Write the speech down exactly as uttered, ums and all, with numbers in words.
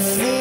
I feel